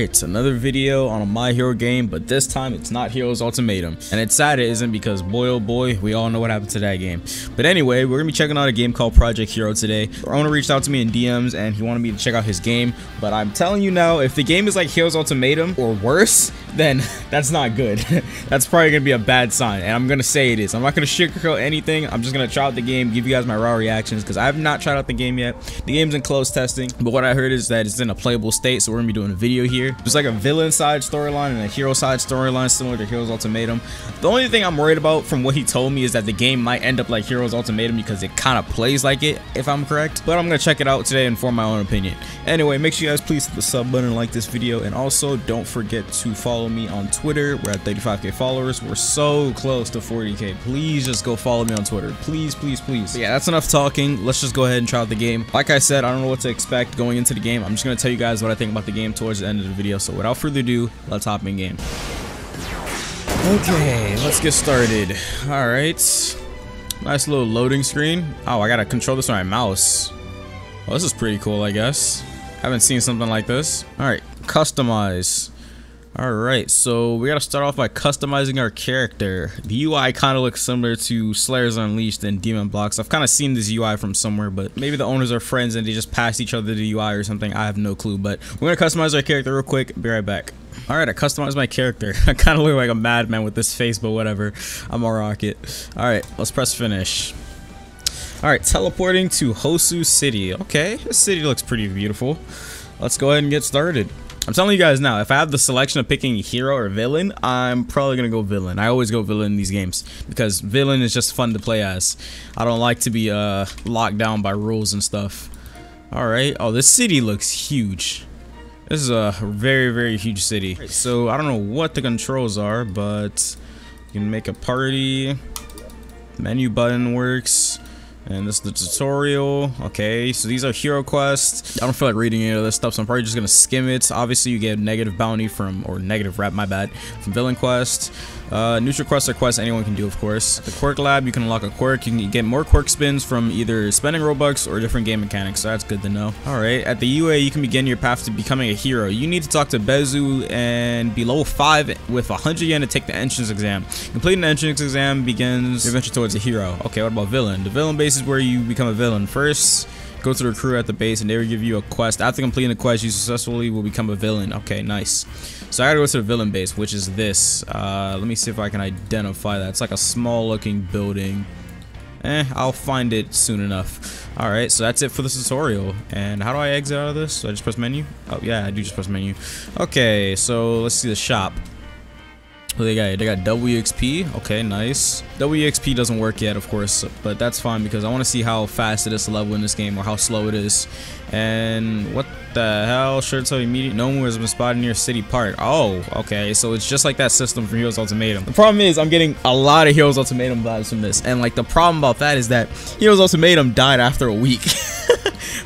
Alright, it's another video on a My Hero game, but this time it's not Heroes Ultimatum. And it's sad it isn't, because boy oh boy, we all know what happened to that game. But anyway, we're going to be checking out a game called Project Hero today. The owner reached out to me in DMs and he wanted me to check out his game. But I'm telling you now, if the game is like Heroes Ultimatum or worse, then that's not good. That's probably going to be a bad sign, and I'm going to say it is. I'm not going to sugarcoat anything. I'm just going to try out the game, give you guys my raw reactions, because I have not tried out the game yet. The game's in closed testing, but what I heard is that it's in a playable state, so we're going to be doing a video here. It's like a villain side storyline and a hero side storyline, similar to Heroes Ultimatum. The only thing I'm worried about from what he told me is that the game might end up like Heroes Ultimatum, because it kind of plays like it, if I'm correct. But I'm going to check it out today and form my own opinion. Anyway, make sure you guys please hit the sub button and like this video, and also don't forget to follow me on Twitter. We're at 35k followers. We're so close to 40k. Please just go follow me on Twitter. Please, please, please. But yeah, that's enough talking. Let's just go ahead and try out the game. Like I said, I don't know what to expect going into the game. I'm just going to tell you guys what I think about the game towards the end of the video. So without further ado, let's hop in game. Okay, let's get started. All right, nice little loading screen. Oh, I gotta control this with my mouse. Well, this is pretty cool, I guess. Haven't seen something like this. All right, customize. All right, so we gotta start off by customizing our character. The UI kind of looks similar to Slayers Unleashed and Demon Blocks. I've kind of seen this UI from somewhere, but maybe the owners are friends and they just pass each other the UI or something. I have no clue, but we're gonna customize our character real quick. Be right back. All right, I customized my character. I kind of look like a madman with this face, but whatever. I'm a rocket. All right, let's press finish. All right, teleporting to Hosu City. Okay, this city looks pretty beautiful. Let's go ahead and get started. I'm telling you guys now, if I have the selection of picking hero or villain, I'm probably gonna go villain. I always go villain in these games because villain is just fun to play as. I don't like to be locked down by rules and stuff. All right. Oh, this city looks huge. This is a very, very huge city. Right, so I don't know what the controls are, but you can make a party. Menu button works. And this is the tutorial. Okay, so these are hero quests. I don't feel like reading any of this stuff, so I'm probably just gonna skim it. Obviously, you get negative bounty from, or negative rep, my bad, from villain quest. Neutral quests are quests anyone can do, of course. At the quirk lab, you can unlock a quirk. You can get more quirk spins from either spending Robux or different game mechanics, so that's good to know. Alright, at the UA, you can begin your path to becoming a hero. You need to talk to Bezu and be level 5 with 100 yen to take the entrance exam. Completing the entrance exam begins your adventure towards a hero. Okay, what about villain? The villain base is where you become a villain. First, go to the crew at the base and they will give you a quest. After completing the quest, you successfully will become a villain. Okay, nice. So I gotta go to the villain base, which is this. Let me see if I can identify that. It's like a small looking building. I'll find it soon enough. Alright, so that's it for this tutorial. And how do I exit out of this? Do I just press menu? Oh yeah, I do just press menu. Okay, so let's see the shop. What they got? They got WXP. Okay, nice. WXP doesn't work yet, of course, but that's fine because I want to see how fast it is to level in this game or how slow it is. And what the hell? Sure to tell you immediately. No one has been spotted near City Park. Oh, okay. So it's just like that system from Heroes Ultimatum. The problem is I'm getting a lot of Heroes Ultimatum vibes from this, and like the problem about that is that Heroes Ultimatum died after a week.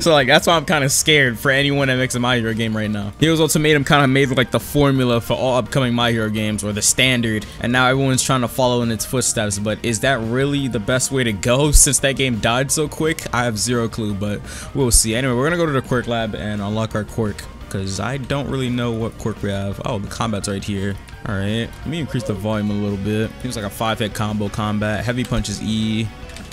So like that's why I'm kind of scared for anyone that makes a My Hero game right now. Heroes Ultimatum kind of made like the formula for all upcoming My Hero games, or the standard, and now everyone's trying to follow in its footsteps. But is that really the best way to go since that game died so quick? I have zero clue, but we'll see. Anyway, we're gonna go to the quirk lab and unlock our quirk because I don't really know what quirk we have. Oh, the combat's right here. All right, let me increase the volume a little bit. Seems like a 5-hit combo combat. Heavy punches E.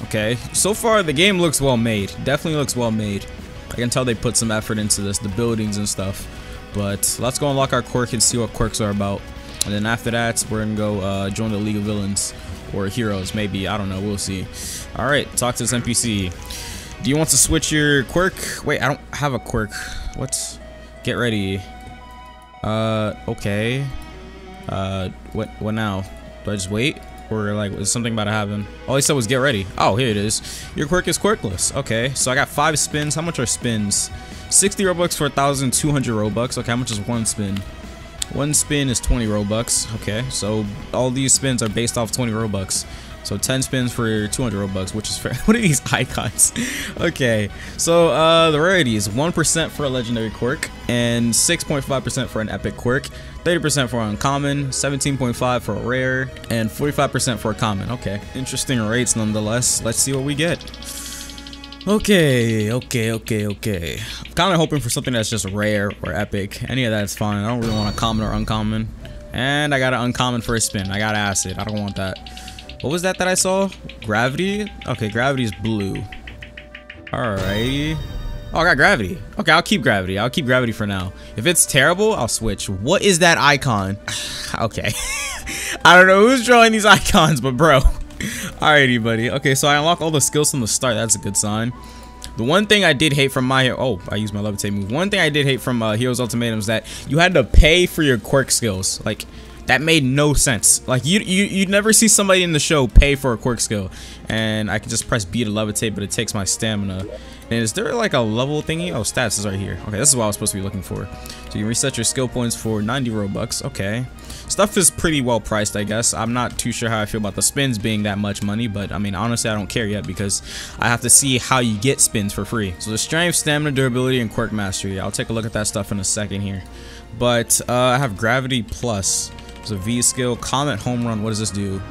Okay, so far the game looks well made. Definitely looks well made. I can tell they put some effort into this, the buildings and stuff. But let's go unlock our quirk and see what quirks are about. And then after that, we're gonna go join the League of Villains or Heroes, maybe. I don't know. We'll see. All right, talk to this NPC. Do you want to switch your quirk? Wait, I don't have a quirk. What? Get ready. Okay. What now? Do I just wait? Or like, is something about to happen? All he said was get ready. Oh, here it is. Your quirk is quirkless. Okay, so I got 5 spins. How much are spins? 60 Robux for 1,200 Robux. Okay, how much is one spin? One spin is 20 Robux. Okay, so all these spins are based off 20 Robux. So 10 spins for 200 Robux, which is fair. What are these icons? Okay, so the rarity is 1% for a legendary quirk, and 6.5% for an epic quirk, 30% for uncommon, 17.5% for a rare, and 45% for a common. Okay, interesting rates nonetheless. Let's see what we get. Okay. I'm kind of hoping for something that's just rare or epic. Any of that's fine. I don't really want a common or uncommon. And I got an uncommon for a spin. I got acid. I don't want that. What was that that I saw? Gravity? Okay, gravity's blue. Alrighty. Oh, I got gravity. Okay, I'll keep gravity. I'll keep gravity for now. If it's terrible, I'll switch. What is that icon? Okay. I don't know who's drawing these icons, but bro. Alrighty, buddy. Okay, so I unlock all the skills from the start. That's a good sign. The one thing I did hate from I used my levitate move. One thing I did hate from Heroes Ultimatum is that you had to pay for your quirk skills. Like, that made no sense. Like, you'd never see somebody in the show pay for a quirk skill. And I can just press B to levitate, but it takes my stamina. And is there like a level thingy? Oh, stats is right here. Okay, this is what I was supposed to be looking for. So you can reset your skill points for 90 Robux. Okay. Stuff is pretty well priced, I guess. I'm not too sure how I feel about the spins being that much money, but I mean, honestly, I don't care yet because I have to see how you get spins for free. So the strength, stamina, durability, and quirk mastery. I'll take a look at that stuff in a second here. But I have gravity plus. So V skill, comet home run. What does this do?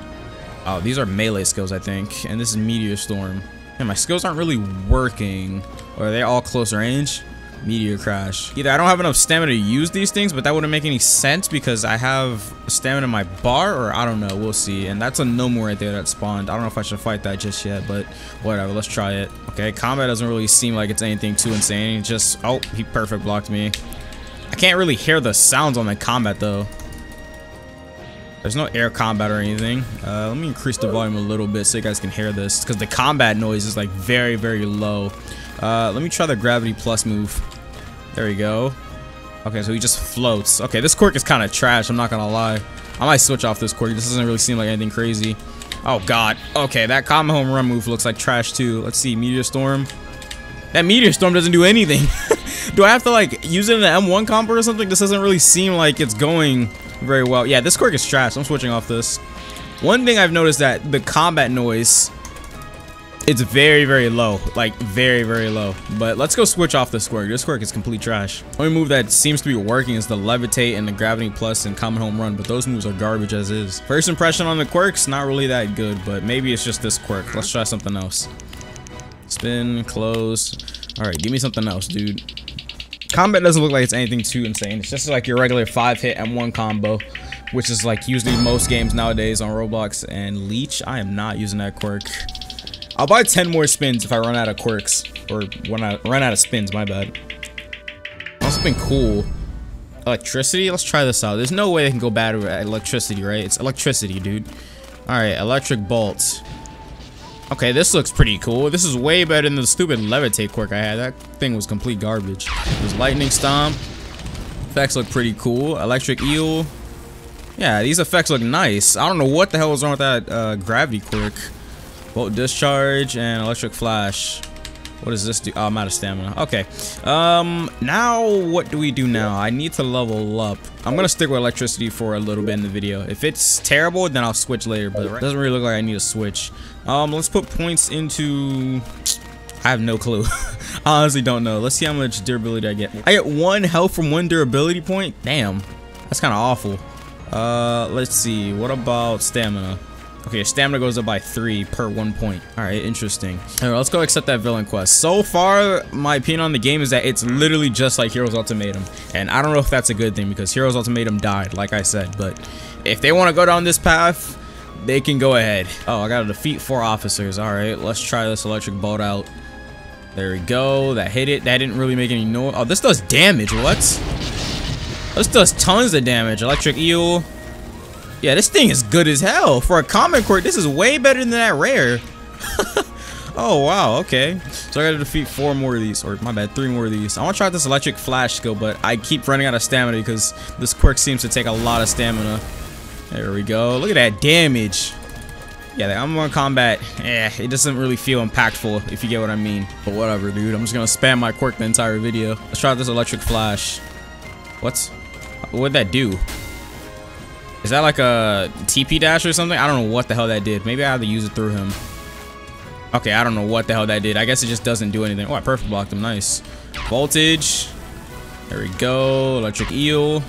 Oh, these are melee skills, I think. And this is meteor storm. And my skills aren't really working, or they're all close range. Meteor crash. Either I don't have enough stamina to use these things, but that wouldn't make any sense because I have stamina in my bar, or I don't know. We'll see. And that's a gnomo right there that spawned. I don't know if I should fight that just yet, but whatever. Let's try it. Okay, combat doesn't really seem like it's anything too insane. Just oh, he perfect blocked me. I can't really hear the sounds on the combat though. There's no air combat or anything. Let me increase the volume a little bit so you guys can hear this, because the combat noise is like very, very low. Let me try the gravity plus move. There we go. Okay, so he just floats. Okay, this quirk is kind of trash, I'm not gonna lie. I might switch off this quirk. This doesn't really seem like anything crazy. Oh god. Okay, that common home run move looks like trash too. Let's see, meteor storm. That meteor storm doesn't do anything. Do I have to like use it in an M1 combo or something? This doesn't really seem like it's going very well. Yeah, this quirk is trash. I'm switching off this. One thing I've noticed that the combat noise, it's very, very low. Like, very, very low. But let's go switch off this quirk. This quirk is complete trash. Only move that seems to be working is the levitate and the gravity plus and common home run, but those moves are garbage as is. First impression on the quirks, not really that good, but maybe it's just this quirk. Let's try something else. Spin, close. Alright, give me something else, dude. Combat doesn't look like it's anything too insane. It's just like your regular 5-hit M1 combo, which is like usually most games nowadays on Roblox. And Leech, I am not using that quirk. I'll buy 10 more spins if I run out of quirks, or when I run out of spins, my bad. That's been cool. Electricity, let's try this out. There's no way they can go bad with electricity, right? It's electricity, dude. All right, electric bolts. Okay, this looks pretty cool. This is way better than the stupid levitate quirk I had. That thing was complete garbage. There's lightning stomp. Effects look pretty cool. Electric eel. Yeah, these effects look nice. I don't know what the hell was wrong with that gravity quirk. Bolt discharge and electric flash. What does this do? Oh, I'm out of stamina. Okay. Now what do we do now? I need to level up. I'm gonna stick with electricity for a little bit in the video. If it's terrible, then I'll switch later, but it doesn't really look like I need to switch. Let's put points into... I have no clue. I honestly don't know. Let's see how much durability I get. I get 1 health from 1 durability point? Damn. That's kind of awful. Let's see. What about stamina? Okay, stamina goes up by 3 per 1 point. All right, interesting. All right, let's go accept that villain quest. So far, my opinion on the game is that it's literally just like Heroes Ultimatum. And I don't know if that's a good thing because Heroes Ultimatum died, like I said. But if they want to go down this path, they can go ahead. Oh, I got to defeat 4 officers. All right, let's try this electric bolt out. There we go. That hit it. That didn't really make any noise. Oh, this does damage. What? This does tons of damage. Electric eel. Yeah, this thing is good as hell. For a common quirk, this is way better than that rare. Oh, wow. Okay. So I gotta defeat 4 more of these. Or, my bad, 3 more of these. I want to try this electric flash skill, but I keep running out of stamina because this quirk seems to take a lot of stamina. There we go. Look at that damage. Yeah, the M1 combat, it doesn't really feel impactful, if you get what I mean. But whatever, dude. I'm just gonna spam my quirk the entire video. Let's try this electric flash. What'd that do? Is that like a TP dash or something? I don't know what the hell that did. Maybe I have to use it through him. Okay, I don't know what the hell that did. I guess it just doesn't do anything. Oh, I perfect blocked him. Nice. Voltage. There we go. Electric eel.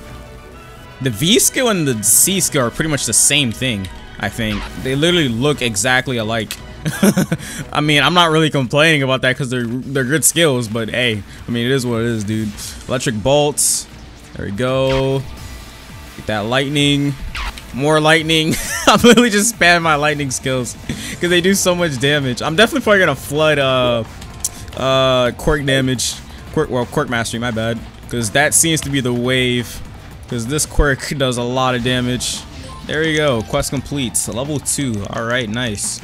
The V skill and the C skill are pretty much the same thing, I think. They literally look exactly alike. I mean, I'm not really complaining about that because they're good skills, but hey, I mean, it is what it is, dude. Electric bolts. There we go. Get that lightning. More lightning. I'm literally just spamming my lightning skills because they do so much damage. I'm definitely probably gonna flood quirk damage. Quirk mastery, my bad. Because that seems to be the wave. Because this quirk does a lot of damage. There you go. Quest complete. Level 2. Alright, nice.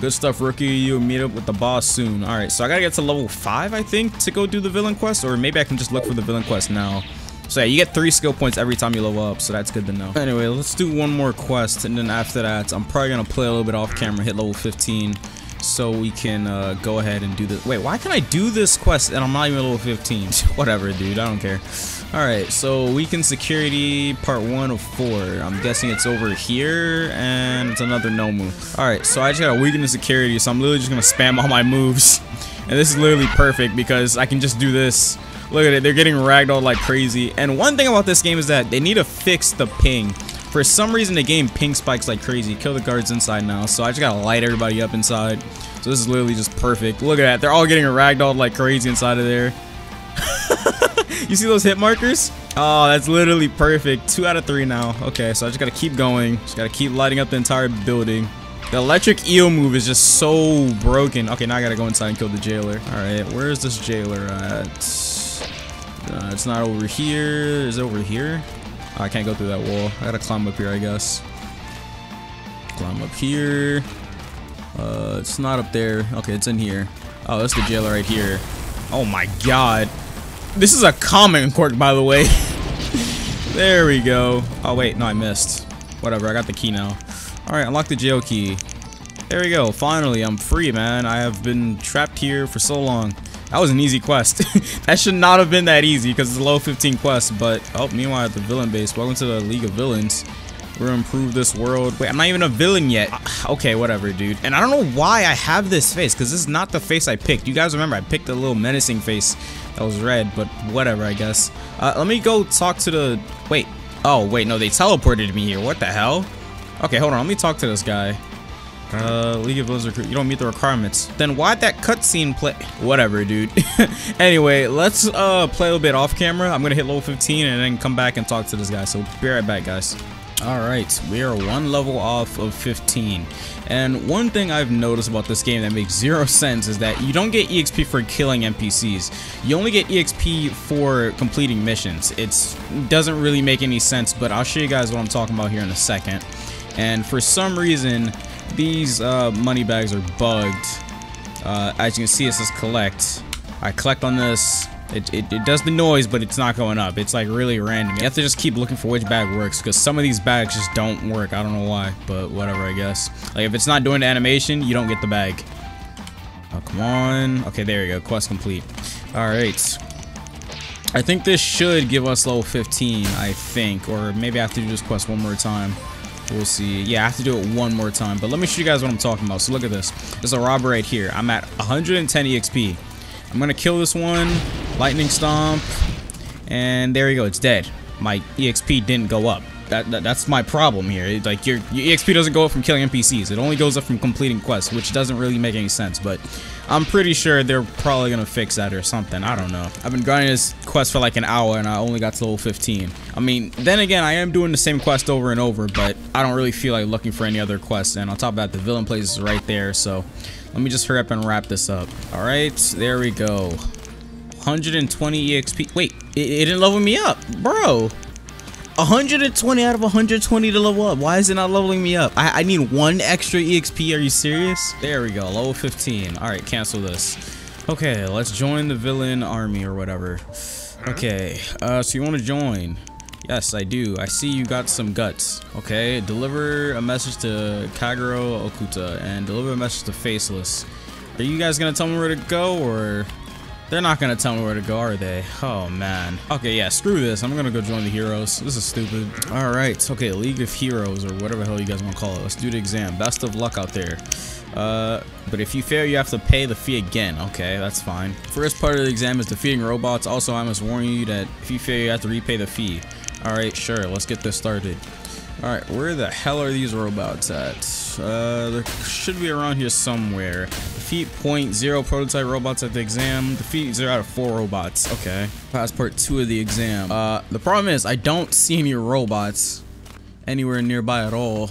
Good stuff, rookie. You'll meet up with the boss soon. Alright, so I gotta get to level 5, I think, to go do the villain quest. Or maybe I can just look for the villain quest now. So yeah, you get 3 skill points every time you level up, so that's good to know. Anyway, let's do one more quest, and then after that, I'm probably gonna play a little bit off camera, hit level 15, so we can go ahead and do this. Wait, why can I do this quest and I'm not even level 15? Whatever, dude, I don't care. Alright, so weekend security part 1 of 4. I'm guessing it's over here, and it's another no move. Alright, so I just got a weekend security, so I'm literally just gonna spam all my moves. And this is literally perfect because I can just do this. Look at it, they're getting ragdolled like crazy. And one thing about this game is that they need to fix the ping. For some reason, the game ping spikes like crazy. Kill the guards inside now, so I just gotta light everybody up inside. So this is literally just perfect. Look at that, they're all getting ragdolled like crazy inside of there. You see those hit markers? Oh, that's literally perfect. 2 out of 3 now. Okay, so I just gotta keep going. Just gotta keep lighting up the entire building. The electric eel move is just so broken. Okay, now I gotta go inside and kill the jailer. Alright, where is this jailer at? It's not over here. Is it over here? Oh, I can't go through that wall. I gotta climb up here, I guess. Climb up here. It's not up there. Okay, it's in here. Oh, that's the jailer right here. Oh my god. This is a common quirk, by the way. There we go. Oh, wait. No, I missed. Whatever. I got the key now. Alright, unlock the jail key. There we go. Finally, I'm free, man. I have been trapped here for so long. That was an easy quest. That should not have been that easy because it's a level 15 quest, but oh, meanwhile at the villain base. Welcome to the League of Villains. We're gonna improve this world. Wait, I'm not even a villain yet. Okay, whatever, dude. And I don't know why I have this face because this is not the face I picked. You guys remember I picked a little menacing face that was red, but whatever, I guess. Let me go talk to the... Wait. Oh, wait, no, they teleported me here. What the hell? Okay, hold on. Let me talk to this guy. League of Villains recruit. You don't meet the requirements. Then why'd that cutscene play? Whatever, dude. Anyway, let's play a little bit off camera. I'm gonna hit level 15 and then come back and talk to this guy. So be right back, guys. Alright, we are 1 level off of 15. And one thing I've noticed about this game that makes zero sense is that you don't get EXP for killing NPCs. You only get EXP for completing missions. It doesn't really make any sense, but I'll show you guys what I'm talking about here in a second. And for some reason, these money bags are bugged. As you can see, it says collect. I collect on this. It does the noise, but it's not going up. It's like really random. You have to just keep looking for which bag works because some of these bags just don't work. I don't know why, but whatever, I guess. Like if it's not doing the animation, you don't get the bag. Oh, come on. Okay, there you go. Quest complete. All right. I think this should give us level 15, I think, or maybe I have to do this quest one more time. We'll see. Yeah, I have to do it one more time, but let me show you guys what I'm talking about. So look at this. There's a robber right here. I'm at 110 EXP. I'm gonna kill this one. Lightning stomp. And there you go. It's dead. My EXP didn't go up. That's my problem here. It's like your EXP doesn't go up from killing NPCs. It only goes up from completing quests, which doesn't really make any sense, but I'm pretty sure they're probably gonna fix that or something. I don't know. I've been grinding this quest for like an hour and I only got to level 15. I mean, then again, I am doing the same quest over and over, but I don't really feel like looking for any other quests. And on top of that, the villain place is right there, so let me just hurry up and wrap this up. All right, there we go. 120 EXP. Wait, it didn't level me up, bro. 120 out of 120 to level up. Why is it not leveling me up? I need 1 extra EXP. Are you serious? There we go. Level 15. All right, cancel this. Okay, let's join the villain army or whatever. Okay, so you want to join? Yes, I do. I see you got some guts. Okay, deliver a message to Kagero Okuta and deliver a message to Faceless. Are you guys going to tell me where to go or... They're not gonna tell me where to go, are they? Oh, man. Okay, yeah, screw this. I'm gonna go join the heroes. This is stupid. All right, okay, League of Heroes or whatever the hell you guys wanna call it. Let's do the exam. Best of luck out there. But if you fail, you have to pay the fee again. Okay, that's fine. First part of the exam is defeating robots. Also, I must warn you that if you fail, you have to repay the fee. All right, sure, let's get this started. Alright, where the hell are these robots at? They should be around here somewhere. Defeat 0.0 prototype robots at the exam. Defeat 0 out of 4 robots. Okay. Pass part 2 of the exam. The problem is I don't see any robots anywhere nearby at all.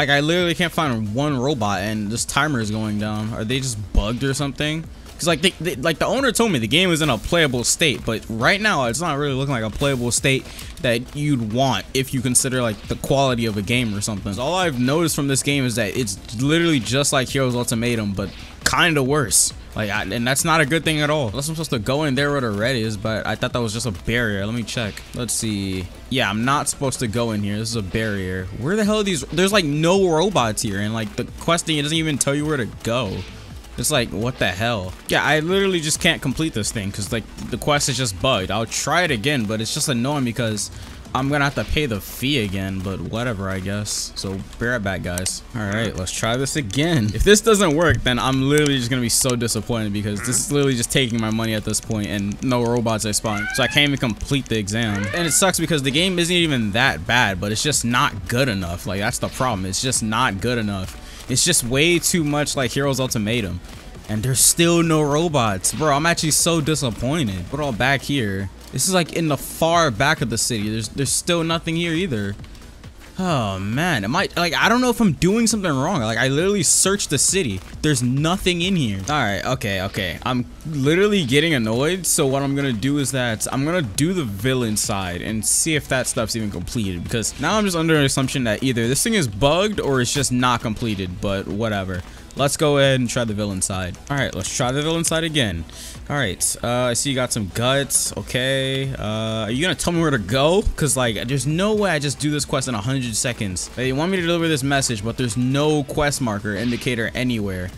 Like, I literally can't find one robot, and this timer is going down. Are they just bugged or something? Because, like, the owner told me the game is in a playable state, but right now it's not really looking like a playable state that you'd want if you consider, like, the quality of a game or something. So all I've noticed from this game is that it's literally just like Heroes Ultimatum, but kind of worse. Like, and that's not a good thing at all. Unless I'm supposed to go in there where the red is, but I thought that was just a barrier. Let me check. Let's see. Yeah, I'm not supposed to go in here. This is a barrier. Where the hell are these? There's like no robots here, and like the questing, it doesn't even tell you where to go. It's like, what the hell? Yeah, I literally just can't complete this thing because like the quest is just bugged. I'll try it again, but it's just annoying because I'm gonna have to pay the fee again, but whatever, I guess. So be right back, guys. All right, let's try this again. If this doesn't work, then I'm literally just gonna be so disappointed because this is literally just taking my money at this point, and no robots I spawn, so I can't even complete the exam. And it sucks because the game isn't even that bad, but it's just not good enough. Like, that's the problem. It's just not good enough. It's just way too much like Heroes Ultimatum, and there's still no robots. Bro, I'm actually so disappointed. We're all back here. This is like in the far back of the city. There's still nothing here either. Oh man, am I like, I don't know if I'm doing something wrong. Like, I literally searched the city. There's nothing in here. All right, okay. I'm literally getting annoyed. So what I'm gonna do is that I'm gonna do the villain side and see if that stuff's even completed, because now I'm just under an assumption that either this thing is bugged or it's just not completed, but whatever. Let's go ahead and try the villain side. All right, let's try the villain side again. All right, I see you got some guts. Okay, are you gonna tell me where to go? Because like, there's no way I just do this quest in 100 seconds. They want me to deliver this message, but there's no quest marker indicator anywhere.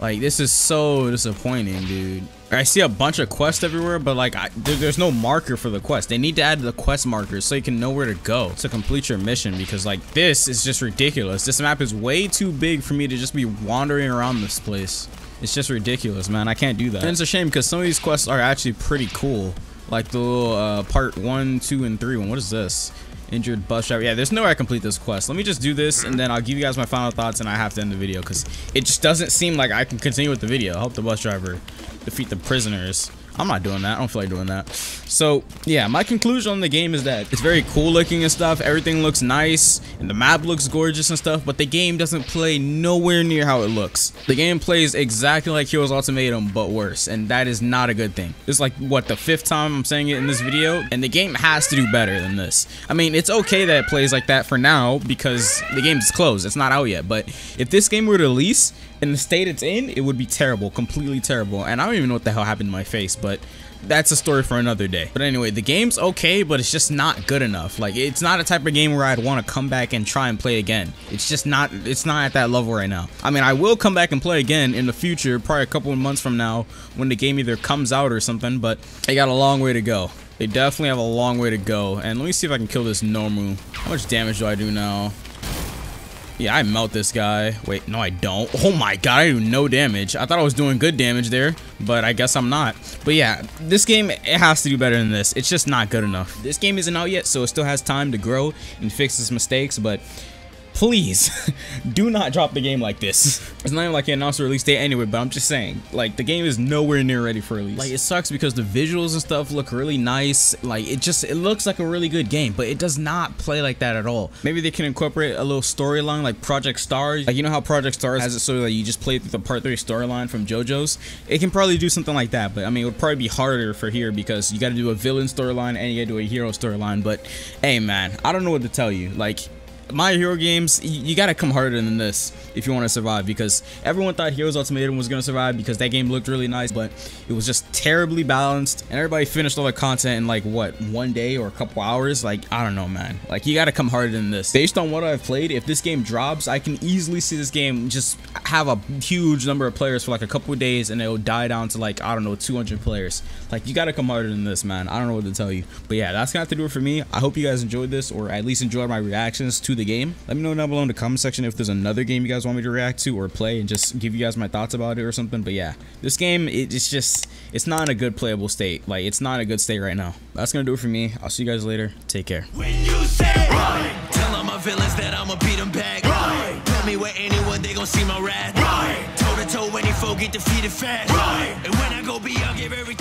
Like, this is so disappointing, dude. I see a bunch of quests everywhere, but like, there's no marker for the quest. They need to add the quest markers so you can know where to go to complete your mission, because like, this is just ridiculous. This map is way too big for me to just be wandering around this place. It's just ridiculous, man. I can't do that. And it's a shame because some of these quests are actually pretty cool. Like the little part 1, 2, and 3 one. What is this? Injured bus driver. Yeah, there's no way I complete this quest. Let me just do this, and then I'll give you guys my final thoughts, and I have to end the video because it just doesn't seem like I can continue with the video. Help the bus driver defeat the prisoners. I'm not doing that. I don't feel like doing that. So yeah, my conclusion on the game is that it's very cool looking and stuff. Everything looks nice and the map looks gorgeous and stuff, but the game doesn't play nowhere near how it looks. The game plays exactly like Heroes Ultimatum, but worse, and that is not a good thing. It's like, what, the 5th time I'm saying it in this video, and the game has to do better than this. I mean, it's okay that it plays like that for now because the game's closed. It's not out yet, but if this game were to release in the state it's in, it would be terrible, completely terrible, and I don't even know what the hell happened to my face, but that's a story for another day. But anyway, the game's okay, but it's just not good enough. Like, it's not a type of game where I'd want to come back and try and play again. It's just not, it's not at that level right now. I mean, I will come back and play again in the future, probably a couple of months from now when the game either comes out or something, but they got a long way to go. They definitely have a long way to go. And let me see if I can kill this Nomu. How much damage do I do now? Yeah, I melt this guy. Wait, no, I don't. Oh my god, I do no damage. I thought I was doing good damage there, but I guess I'm not. But yeah, this game, it has to do better than this. It's just not good enough. This game isn't out yet, so it still has time to grow and fix its mistakes, but please do not drop the game like this. It's not even like it announced a release date anyway, but I'm just saying, like, the game is nowhere near ready for release. Like, it sucks because the visuals and stuff look really nice. Like, it looks like a really good game, but it does not play like that at all. Maybe they can incorporate a little storyline like Project Stars. Like, you know how Project Stars has it so that you just play through the part 3 storyline from JoJo's? It can probably do something like that, but I mean, it would probably be harder for here because you gotta do a villain storyline and you gotta do a hero storyline. But hey man, I don't know what to tell you. Like, My Hero games, you gotta come harder than this if you want to survive, because everyone thought Heroes Ultimatum was gonna survive because that game looked really nice, but it was just terribly balanced, and everybody finished all the content in like, what, one day or a couple hours? Like, I don't know, man. Like, you gotta come harder than this. Based on what I've played, if this game drops, I can easily see this game just have a huge number of players for like a couple of days, and it'll die down to like, I don't know, 200 players. Like, you gotta come harder than this, man. I don't know what to tell you. But yeah, that's gonna have to do it for me. I hope you guys enjoyed this, or at least enjoyed my reactions to the game. Let me know down below in the comment section if there's another game you guys want me to react to or play, and just give you guys my thoughts about it or something. But yeah, this game, it's just, it's not in a good playable state. Like, it's not in a good state right now. That's gonna do it for me. I'll see you guys later. Take care. When you say run, tell them my villains that I'ma beat them back. Right. Tell me where anyone, they gon' see my wrath. Right. Toe to toe, any foe get defeated fast. Right. And when I go be, I'll give everything.